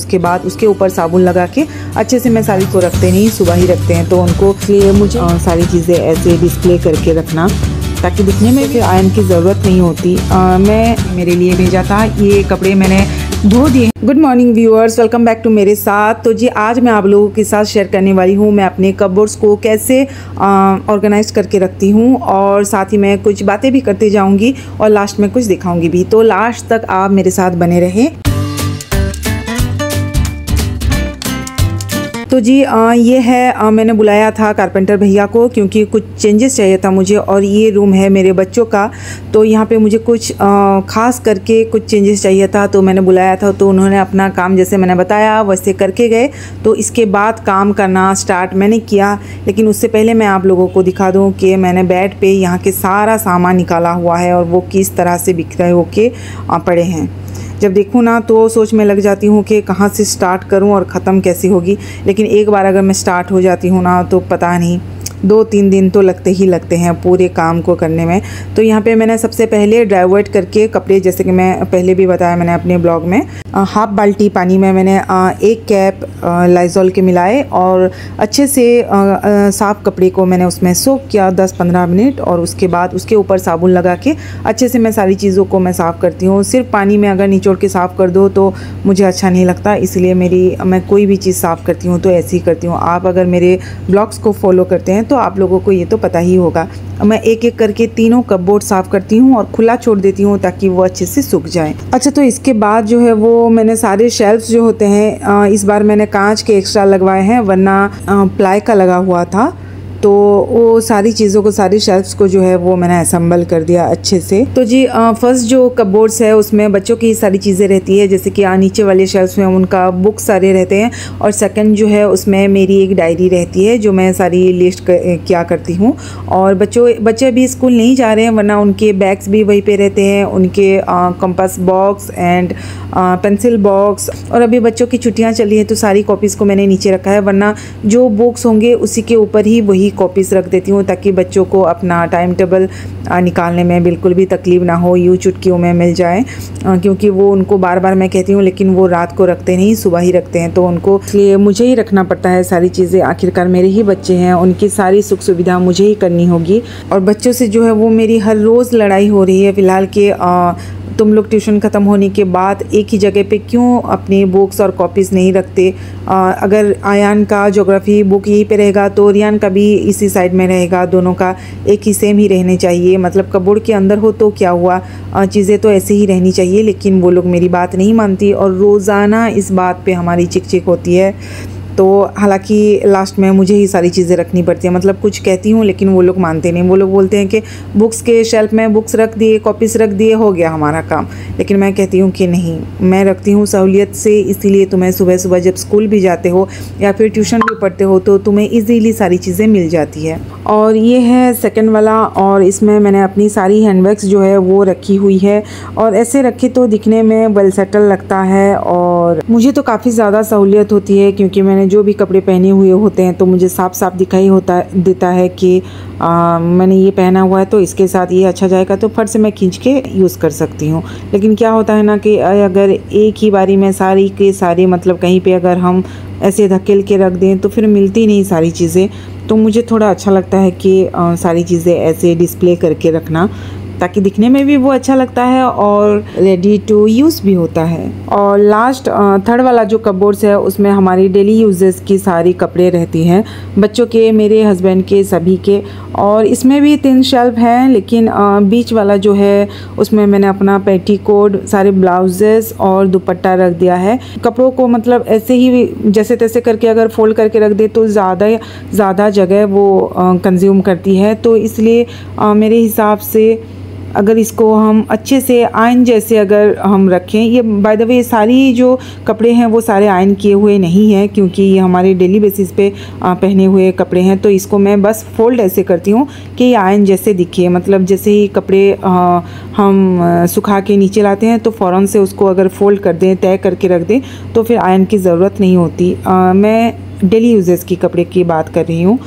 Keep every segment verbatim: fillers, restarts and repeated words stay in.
उसके बाद उसके ऊपर साबुन लगा के अच्छे से, मैं साड़ी को रखते नहीं, सुबह ही रखते हैं तो उनको, इसलिए मुझे सारी चीज़ें ऐसे डिस्प्ले करके रखना ताकि दिखने में फिर आयरन की ज़रूरत नहीं होती। आ, मैं मेरे लिए भेजा था ये कपड़े, मैंने धो दिए। Good morning viewers, welcome back to मेरे साथ। तो जी आज मैं आप लोगों के साथ शेयर करने वाली हूँ मैं अपने कपबोर्ड्स को कैसे ऑर्गेनाइज करके रखती हूँ, और साथ ही मैं कुछ बातें भी करती जाऊँगी और लास्ट में कुछ दिखाऊँगी भी। तो लास्ट तक आप मेरे साथ बने रहें। तो जी आ, ये है, आ, मैंने बुलाया था कारपेंटर भैया को क्योंकि कुछ चेंजेस चाहिए था मुझे, और ये रूम है मेरे बच्चों का, तो यहाँ पे मुझे कुछ आ, खास करके कुछ चेंजेस चाहिए था, तो मैंने बुलाया था। तो उन्होंने अपना काम जैसे मैंने बताया वैसे करके गए, तो इसके बाद काम करना स्टार्ट मैंने किया। लेकिन उससे पहले मैं आप लोगों को दिखा दूँ कि मैंने बेड पर यहाँ के सारा सामान निकाला हुआ है और वो किस तरह से बिखरे होके पड़े हैं। जब देखूँ ना तो सोच में लग जाती हूँ कि कहाँ से स्टार्ट करूँ और ख़त्म कैसी होगी, लेकिन एक बार अगर मैं स्टार्ट हो जाती हूँ ना तो पता नहीं दो तीन दिन तो लगते ही लगते हैं पूरे काम को करने में। तो यहाँ पे मैंने सबसे पहले डाइवर्ट करके कपड़े, जैसे कि मैं पहले भी बताया मैंने अपने ब्लॉग में, हाफ बाल्टी पानी में मैंने आ, एक कैप लाइजॉल के मिलाए और अच्छे से आ, आ, साफ कपड़े को मैंने उसमें सोक किया दस पंद्रह मिनट, और उसके बाद उसके ऊपर साबुन लगा के अच्छे से मैं सारी चीज़ों को मैं साफ़ करती हूँ। सिर्फ पानी में अगर निचोड़ के साफ़ कर दो तो मुझे अच्छा नहीं लगता, इसलिए मेरी मैं कोई भी चीज़ साफ़ करती हूँ तो ऐसे ही करती हूँ। आप अगर मेरे ब्लॉग्स को फॉलो करते हैं तो आप लोगों को ये तो पता ही होगा। मैं एक एक करके तीनों कपबोर्ड साफ़ करती हूँ और खुला छोड़ देती हूँ ताकि वो अच्छे से सूख जाए। अच्छा, तो इसके बाद जो है वो मैंने सारे शेल्फ्स जो होते हैं, इस बार मैंने कांच के एक्स्ट्रा लगवाए हैं, वरना प्लाई का लगा हुआ था, तो वो सारी चीज़ों को, सारी शेल्फ्स को जो है वो मैंने असेंबल कर दिया अच्छे से। तो जी फर्स्ट जो कपबोर्ड्स है उसमें बच्चों की सारी चीज़ें रहती है, जैसे कि नीचे वाले शेल्फ्स में उनका बुक्स सारे रहते हैं, और सेकंड जो है उसमें मेरी एक डायरी रहती है जो मैं सारी लिस्ट किया करती हूँ। और बच्चों बच्चे भी स्कूल नहीं जा रहे हैं वरना उनके बैग्स भी वहीं पर रहते हैं, उनके compass box and pencil box, और अभी बच्चों की छुट्टियाँ चली है तो सारी कॉपीज़ को मैंने नीचे रखा है, वरना जो बुक्स होंगे उसी के ऊपर ही वही कॉपीज़ रख देती हूँ ताकि बच्चों को अपना टाइम टेबल निकालने में बिल्कुल भी तकलीफ़ ना हो, यूँ चुटकियों में मिल जाए, क्योंकि वो उनको बार बार मैं कहती हूँ लेकिन वो रात को रखते नहीं, सुबह ही रखते हैं, तो उनको इसलिए मुझे ही रखना पड़ता है सारी चीज़ें। आखिरकार मेरे ही बच्चे हैं, उनकी सारी सुख सुविधा मुझे ही करनी होगी। और बच्चों से जो है वो मेरी हर रोज़ लड़ाई हो रही है फ़िलहाल के, तुम लोग ट्यूशन ख़त्म होने के बाद एक ही जगह पे क्यों अपने बुक्स और कॉपीज़ नहीं रखते, आ, अगर आयान का ज्योग्राफी बुक यहीं पे रहेगा तो रियान का भी इसी साइड में रहेगा, दोनों का एक ही सेम ही रहने चाहिए, मतलब कपबोर्ड के अंदर हो तो क्या हुआ, चीज़ें तो ऐसे ही रहनी चाहिए। लेकिन वो लोग मेरी बात नहीं मानती और रोज़ाना इस बात पर हमारी चिक चिक होती है, तो हालांकि लास्ट में मुझे ही सारी चीज़ें रखनी पड़ती है, मतलब कुछ कहती हूँ लेकिन वो लोग मानते नहीं। वो लोग बोलते हैं कि बुक्स के शेल्फ में बुक्स रख दिए, कॉपीज़ रख दिए, हो गया हमारा काम, लेकिन मैं कहती हूँ कि नहीं, मैं रखती हूँ सहूलियत से, इसीलिए तुम्हें सुबह सुबह जब स्कूल भी जाते हो या फिर ट्यूशन भी पढ़ते हो तो तुम्हें ईजीली सारी चीज़ें मिल जाती है। और ये है सेकेंड वाला, और इसमें मैंने अपनी सारी हैंडबैग्स जो है वो रखी हुई है, और ऐसे रखे तो दिखने में वेल सेटल लगता है और मुझे तो काफ़ी ज़्यादा सहूलियत होती है, क्योंकि मैंने जो भी कपड़े पहने हुए होते हैं तो मुझे साफ साफ दिखाई होता देता है कि आ, मैंने ये पहना हुआ है तो इसके साथ ये अच्छा जाएगा, तो फट से मैं खींच के यूज़ कर सकती हूँ। लेकिन क्या होता है ना कि अगर एक ही बारी में सारी के सारी, मतलब कहीं पे अगर हम ऐसे धकेल के रख दें तो फिर मिलती नहीं सारी चीज़ें, तो मुझे थोड़ा अच्छा लगता है कि आ, सारी चीज़ें ऐसे डिस्प्ले करके रखना ताकि दिखने में भी वो अच्छा लगता है और रेडी टू यूज़ भी होता है। और लास्ट थर्ड वाला जो कपबोर्ड्स है उसमें हमारी डेली यूजेस की सारी कपड़े रहती हैं, बच्चों के, मेरे हस्बैंड के, सभी के। और इसमें भी तीन शेल्फ हैं, लेकिन आ, बीच वाला जो है उसमें मैंने अपना पेटीकोट, सारे ब्लाउजेस और दुपट्टा रख दिया है। कपड़ों को मतलब ऐसे ही जैसे तैसे करके अगर फोल्ड करके रख दे तो ज़्यादा ज़्यादा जगह वो कंज्यूम करती है, तो इसलिए आ, मेरे हिसाब से अगर इसको हम अच्छे से आयन जैसे अगर हम रखें, ये बाय द वे सारी जो कपड़े हैं वो सारे आयन किए हुए नहीं हैं क्योंकि ये हमारे डेली बेसिस पे पहने हुए कपड़े हैं, तो इसको मैं बस फोल्ड ऐसे करती हूँ कि ये आयन जैसे दिखे, मतलब जैसे ही कपड़े आ, हम सुखा के नीचे लाते हैं तो फ़ौरन से उसको अगर फोल्ड कर दें, तय करके रख दें, तो फिर आयन की ज़रूरत नहीं होती। आ, मैं डेली यूजेस की कपड़े की बात कर रही हूँ।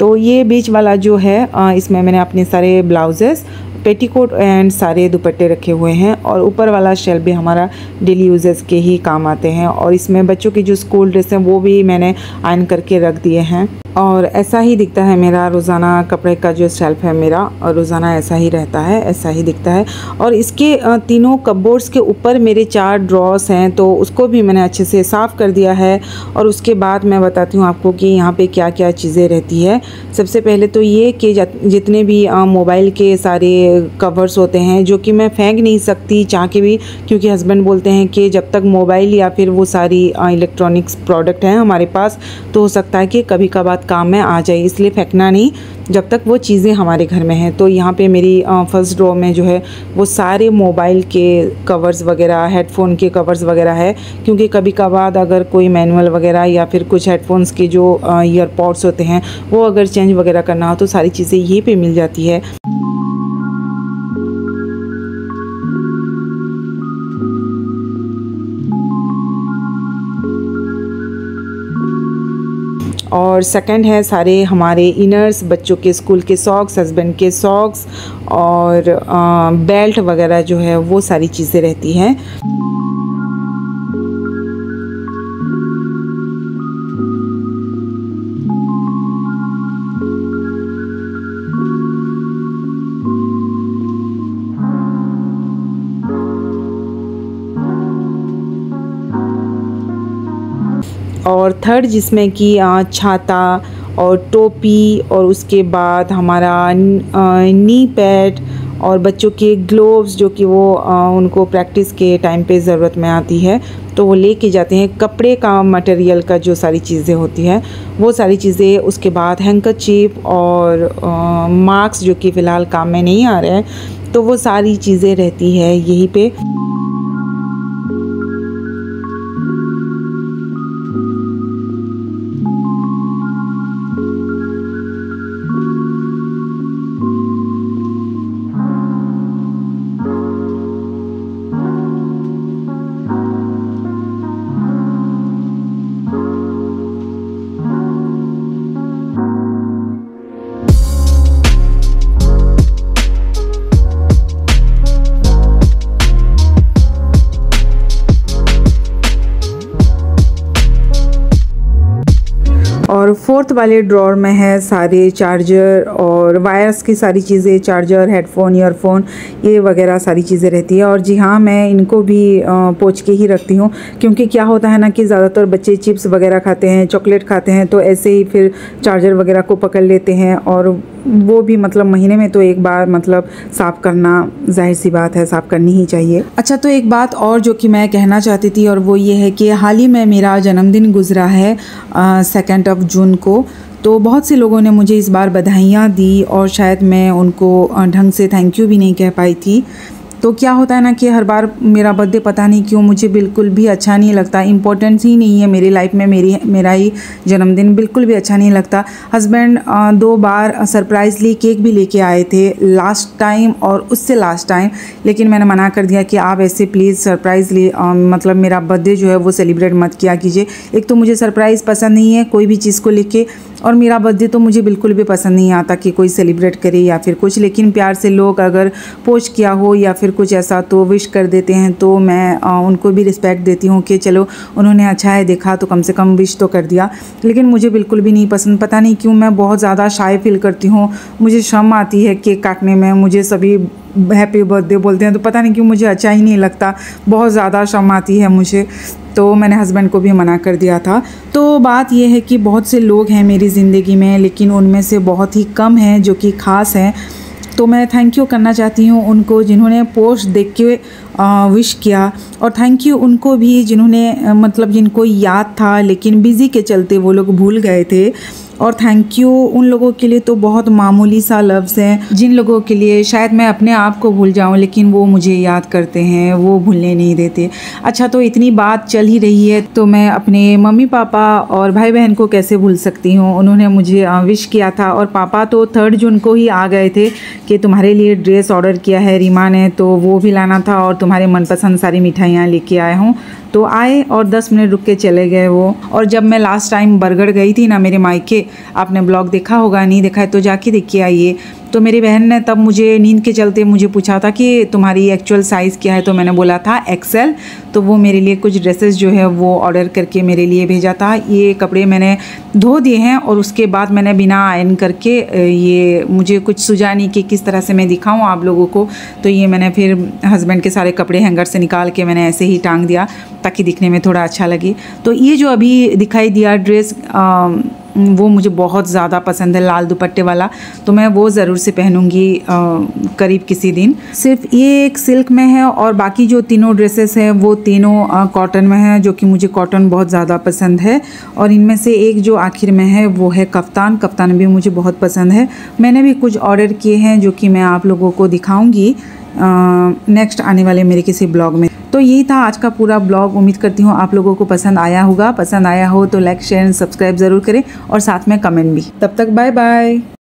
तो ये बीच वाला जो है आ, इसमें मैंने अपने सारे ब्लाउजेस, पेटीकोट एंड सारे दुपट्टे रखे हुए हैं और ऊपर वाला शेल भी हमारा डेली यूजेस के ही काम आते हैं। और इसमें बच्चों की जो स्कूल ड्रेस हैं वो भी मैंने आयरन करके रख दिए हैं। और ऐसा ही दिखता है मेरा रोज़ाना कपड़े का जो शेल्फ है मेरा, और रोज़ाना ऐसा ही रहता है, ऐसा ही दिखता है। और इसके तीनों कपबोर्ड्स के ऊपर मेरे चार ड्रॉस हैं, तो उसको भी मैंने अच्छे से साफ़ कर दिया है। और उसके बाद मैं बताती हूँ आपको कि यहाँ पे क्या क्या चीज़ें रहती है। सबसे पहले तो ये कि जितने भी मोबाइल के सारे कवर्स होते हैं जो कि मैं फेंक नहीं सकती चाह के भी, क्योंकि हस्बैंड बोलते हैं कि जब तक मोबाइल या फिर वो सारी इलेक्ट्रॉनिक्स प्रोडक्ट हैं हमारे पास, तो हो सकता है कि कभी कभार काम में आ जाए, इसलिए फेंकना नहीं जब तक वो चीज़ें हमारे घर में हैं। तो यहाँ पे मेरी फर्स्ट ड्रॉ में जो है वो सारे मोबाइल के कवर्स वगैरह, हेडफोन के कवर्स वगैरह है, क्योंकि कभी कभार अगर कोई मैनुअल वगैरह या फिर कुछ हेडफोन्स के जो ईयरपॉड्स होते हैं वो अगर चेंज वगैरह करना हो तो सारी चीज़ें यहीं पे मिल जाती है। और सेकंड है सारे हमारे इनर्स, बच्चों के स्कूल के सॉक्स, हस्बैंड के सॉक्स और आ, बेल्ट वगैरह जो है वो सारी चीज़ें रहती हैं। और थर्ड जिसमें कि छाता और टोपी और उसके बाद हमारा नी पैड और बच्चों के ग्लोव्स जो कि वो उनको प्रैक्टिस के टाइम पे ज़रूरत में आती है तो वो लेके जाते हैं। कपड़े का मटेरियल का जो सारी चीज़ें होती है वो सारी चीज़ें, उसके बाद हैंकरचीफ और मास्क जो कि फ़िलहाल काम में नहीं आ रहे हैं, तो वो सारी चीज़ें रहती है यहीं पे। और फोर्थ वाले ड्रॉर में है सारे चार्जर और वायर्स की सारी चीज़ें, चार्जर, हेडफोन, ईयरफोन ये वगैरह सारी चीज़ें रहती है। और जी हाँ, मैं इनको भी पोंछ के ही रखती हूँ, क्योंकि क्या होता है ना कि ज़्यादातर बच्चे चिप्स वगैरह खाते हैं, चॉकलेट खाते हैं, तो ऐसे ही फिर चार्जर वगैरह को पकड़ लेते हैं। और वो भी मतलब महीने में तो एक बार मतलब साफ़ करना, जाहिर सी बात है साफ़ करनी ही चाहिए। अच्छा, तो एक बात और जो कि मैं कहना चाहती थी और वो ये है कि हाल ही में मेरा जन्मदिन गुजरा है सेकेंड ऑफ जून को, तो बहुत से लोगों ने मुझे इस बार बधाइयाँ दी और शायद मैं उनको ढंग से थैंक यू भी नहीं कह पाई थी। तो क्या होता है ना कि हर बार मेरा बर्थडे पता नहीं क्यों मुझे बिल्कुल भी अच्छा नहीं लगता, इम्पोर्टेंस ही नहीं है मेरी लाइफ में, मेरी मेरा ही जन्मदिन बिल्कुल भी अच्छा नहीं लगता। हस्बैंड दो बार सरप्राइजली केक भी लेके आए थे लास्ट टाइम और उससे लास्ट टाइम, लेकिन मैंने मना कर दिया कि आप ऐसे प्लीज़ सरप्राइजली मतलब मेरा बर्थडे जो है वो सेलिब्रेट मत किया कीजिए। एक तो मुझे सरप्राइज़ पसंद नहीं है कोई भी चीज़ को लेके, और मेरा बर्थडे तो मुझे बिल्कुल भी पसंद नहीं आता कि कोई सेलिब्रेट करे या फिर कुछ, लेकिन प्यार से लोग अगर पोस्ट किया हो या फिर कुछ ऐसा तो विश कर देते हैं, तो मैं आ, उनको भी रिस्पेक्ट देती हूँ कि चलो उन्होंने अच्छा है देखा तो कम से कम विश तो कर दिया। लेकिन मुझे बिल्कुल भी नहीं पसंद, पता नहीं क्यों मैं बहुत ज़्यादा शाय फील करती हूँ, मुझे शर्म आती है केक काटने में, मुझे सभी हैप्पी बर्थडे बोलते हैं तो पता नहीं क्यों मुझे अच्छा ही नहीं लगता, बहुत ज़्यादा शर्म आती है मुझे, तो मैंने हस्बैंड को भी मना कर दिया था। तो बात यह है कि बहुत से लोग हैं मेरी ज़िंदगी में, लेकिन उनमें से बहुत ही कम हैं जो कि ख़ास हैं, तो मैं थैंक यू करना चाहती हूँ उनको जिन्होंने पोस्ट देख के विश किया, और थैंक यू उनको भी जिन्होंने मतलब जिनको याद था लेकिन बिज़ी के चलते वो लोग भूल गए थे। और थैंक यू उन लोगों के लिए तो बहुत मामूली सा लफ्ज़ है जिन लोगों के लिए शायद मैं अपने आप को भूल जाऊं, लेकिन वो मुझे याद करते हैं, वो भूलने नहीं देते। अच्छा, तो इतनी बात चल ही रही है तो मैं अपने मम्मी पापा और भाई बहन को कैसे भूल सकती हूँ। उन्होंने मुझे विश किया था और पापा तो थर्ड जून को ही आ गए थे कि तुम्हारे लिए ड्रेस ऑर्डर किया है रीमा ने तो वो भी लाना था, और तुम्हारे मनपसंद सारी मिठाइयाँ लेके आए हूँ, तो आए और दस मिनट रुक के चले गए वो। और जब मैं लास्ट टाइम बरगढ़ गई थी ना मेरे मायके, आपने ब्लॉग देखा होगा, नहीं देखा है तो जाके देखिए आइए, तो मेरी बहन ने तब मुझे नींद के चलते मुझे पूछा था कि तुम्हारी एक्चुअल साइज़ क्या है, तो मैंने बोला था एक्सेल। तो वो मेरे लिए कुछ ड्रेसेस जो है वो ऑर्डर करके मेरे लिए भेजा था। ये कपड़े मैंने धो दिए हैं और उसके बाद मैंने बिना आयरन करके, ये मुझे कुछ सुझा नहीं कि किस तरह से मैं दिखाऊँ आप लोगों को, तो ये मैंने फिर हस्बैंड के सारे कपड़े हैंगर से निकाल के मैंने ऐसे ही टांग दिया ताकि दिखने में थोड़ा अच्छा लगे। तो ये जो अभी दिखाई दिया ड्रेस आ, वो मुझे बहुत ज़्यादा पसंद है, लाल दुपट्टे वाला, तो मैं वो ज़रूर से पहनूंगी आ, करीब किसी दिन। सिर्फ ये एक सिल्क में है और बाकी जो तीनों ड्रेसेस हैं वो तीनों कॉटन में हैं, जो कि मुझे कॉटन बहुत ज़्यादा पसंद है। और इनमें से एक जो आखिर में है वो है कफ्तान। कफ्तान भी मुझे बहुत पसंद है। मैंने भी कुछ ऑर्डर किए हैं जो कि मैं आप लोगों को दिखाऊँगी नेक्स्ट आने वाले मेरे किसी ब्लॉग में। तो यही था आज का पूरा ब्लॉग। उम्मीद करती हूँ आप लोगों को पसंद आया होगा। पसंद आया हो तो लाइक शेयर एंड सब्सक्राइब ज़रूर करें और साथ में कमेंट भी। तब तक बाय बाय।